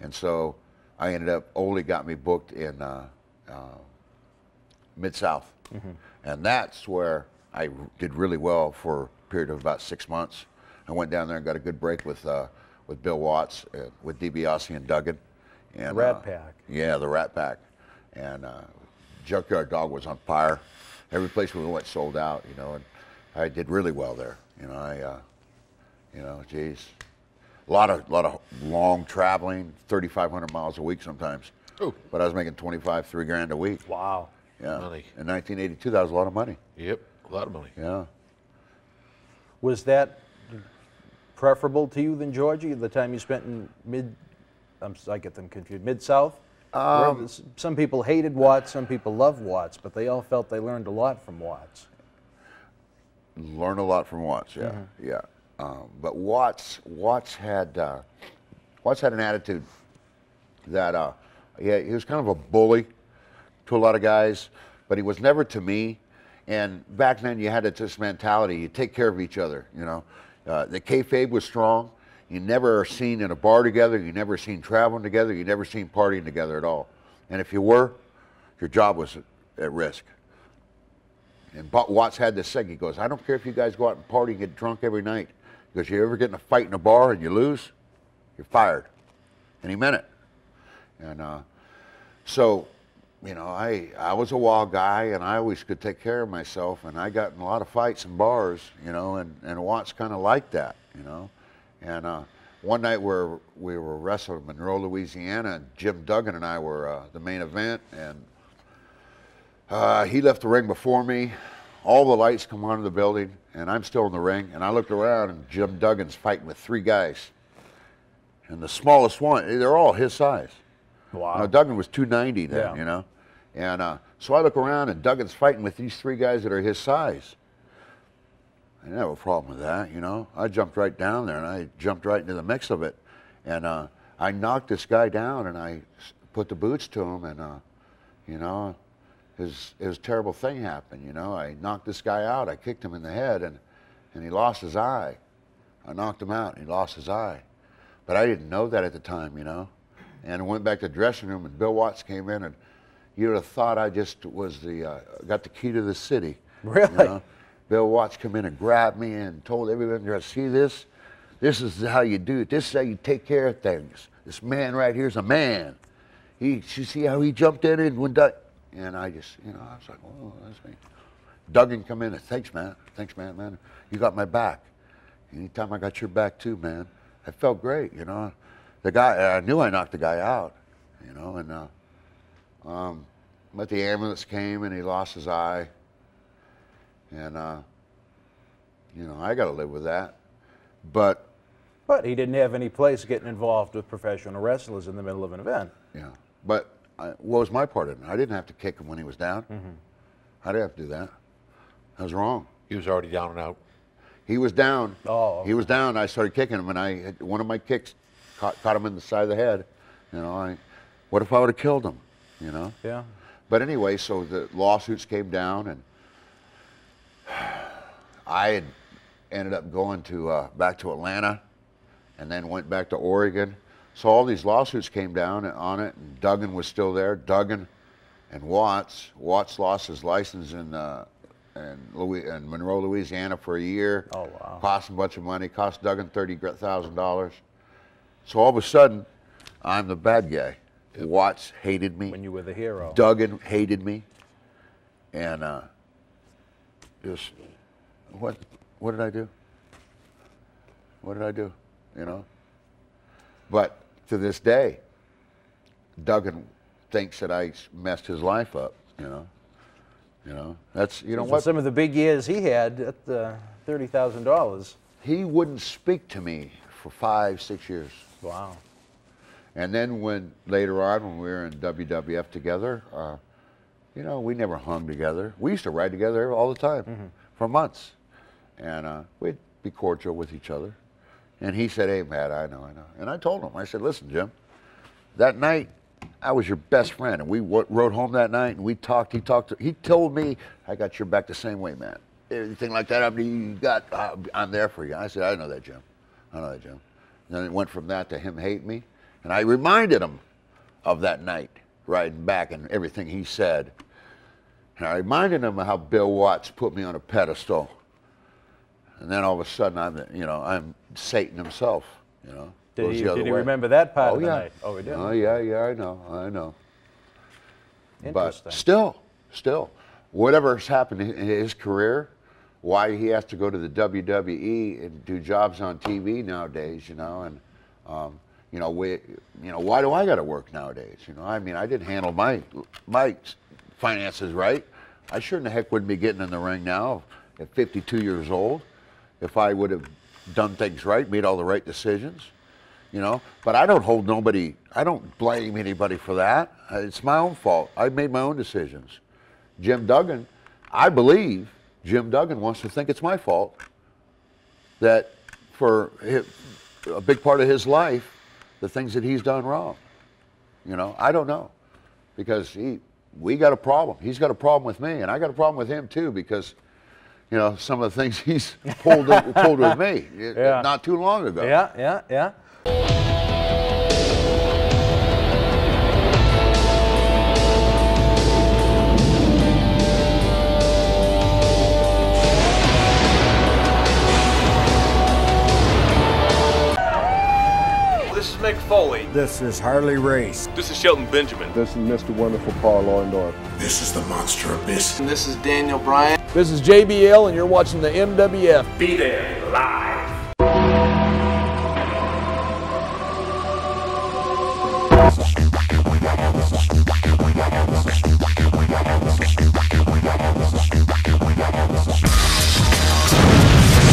And so I ended up, Ole got me booked in Mid-South. Mm-hmm. And that's where I did really well for a period of about 6 months. I went down there and got a good break with Bill Watts, with DiBiase and Duggan. And, Rat Pack. Yeah, the Rat Pack. And Junkyard Dog was on fire. Every place we went sold out, you know, and I did really well there. You know, I, you know, geez. A lot of long traveling, 3,500 miles a week sometimes. Ooh. But I was making 25, $3 grand a week. Wow. Yeah. Money. In 1982, that was a lot of money. Yep, a lot of money. Yeah. Was that preferable to you than Georgia, the time you spent in I get them confused, Mid-South? Some people hated Watts, some people loved Watts, but they all felt they learned a lot from Watts. Learned a lot from Watts, yeah, mm-hmm. yeah. But Watts had an attitude that he was kind of a bully to a lot of guys, but he was never to me. And back then you had this mentality: you take care of each other. You know, the kayfabe was strong. You never are seen in a bar together. You never seen traveling together. You never seen partying together at all. And if you were, your job was at risk. And Watts had this thing. He goes, I don't care if you guys go out and party and get drunk every night. Because you ever get in a fight in a bar and you lose, you're fired. And he meant it. And so, you know, I was a wild guy and I always could take care of myself. And I got in a lot of fights in bars, you know, and Watts kind of liked that, you know. And one night we were wrestling in Monroe, Louisiana, and Jim Duggan and I were the main event. And he left the ring before me. All the lights come on in the building, and I'm still in the ring. And I looked around, and Jim Duggan's fighting with three guys. And the smallest one, they're all his size. Wow. Now, Duggan was 290 then, yeah. you know. And so I look around, and Duggan's fighting with these three guys that are his size. I didn't have a problem with that, you know. I jumped right down there, and I jumped right into the mix of it. And I knocked this guy down, and I put the boots to him, and, you know, his terrible thing happened, you know. I knocked this guy out. I kicked him in the head, and he lost his eye. I knocked him out, and he lost his eye. But I didn't know that at the time, you know. And I went back to the dressing room, and Bill Watts came in, and you would have thought I just was got the key to the city. Really? You know? Bill Watts come in and grabbed me and told everyone, see this? This is how you do it. This is how you take care of things. This man right here is a man. You see how he jumped in and went down? And I just, you know, I was like, oh, that's me. Duggan come in and thanks, man. You got my back. Anytime I got your back too, man. I felt great, you know. The guy, I knew I knocked the guy out, you know. And but the ambulance came and he lost his eye. And you know, I got to live with that. But he didn't have any place getting involved with professional wrestlers in the middle of an event. Yeah, but. What was my part in it? I didn't have to kick him when he was down. Mm-hmm. I didn't have to do that. I was wrong. He was already down and out. He was down. Oh. Okay. He was down. I started kicking him, and one of my kicks caught him in the side of the head. You know, what if I would have killed him? You know. Yeah. But anyway, so the lawsuits came down, and I had ended up going to back to Atlanta, and then went back to Oregon. So all these lawsuits came down on it, and Duggan was still there. Duggan and Watts. Watts lost his license in Monroe, Louisiana for a year. Oh, wow. Cost him a bunch of money. Cost Duggan $30,000. So all of a sudden, I'm the bad guy. Watts hated me. When you were the hero. Duggan hated me. And just, what did I do? What did I do, you know? But to this day, Duggan thinks that I messed his life up, you know. You know, that's, you know what? Some of the big years he had at the $30,000. He wouldn't speak to me for 5, 6 years. Wow. And then later on when we were in WWF together, you know, we never hung together. We used to ride together all the time mm-hmm. for months. And we'd be cordial with each other. And he said, hey, Matt, I know. And I told him, I said, listen, Jim, that night I was your best friend. And we rode home that night and we talked. He told me, I got your back the same way, Matt. Anything like that, I'm there for you. I said, I know that, Jim. And then it went from that to him hating me. And I reminded him of that night, riding back, and everything he said. And I reminded him of how Bill Watts put me on a pedestal. And then all of a sudden, I'm Satan himself, you know. Did he remember that part of the night? Oh, he did. Oh, yeah, I know. Interesting. But still, whatever's happened in his career, why he has to go to the WWE and do jobs on TV nowadays, you know, and, why do I got to work nowadays? You know, I mean, I didn't handle my finances right. I sure in the heck wouldn't be getting in the ring now at 52 years old if I would have done things right, made all the right decisions, you know. But I don't hold nobody, I don't blame anybody for that. It's my own fault. I made my own decisions. Jim Duggan, I believe Jim Duggan wants to think it's my fault that for a big part of his life, the things that he's done wrong. You know, I don't know, because we got a problem. He's got a problem with me, and I got a problem with him too, because, you know, some of the things he's pulled with me not too long ago. Yeah. Mick Foley. This is Harley Race. This is Shelton Benjamin. This is Mr. Wonderful Paul Orndorff. This is the monster Abyss. And this is Daniel Bryan. This is JBL, and you're watching the MWF. Be there live.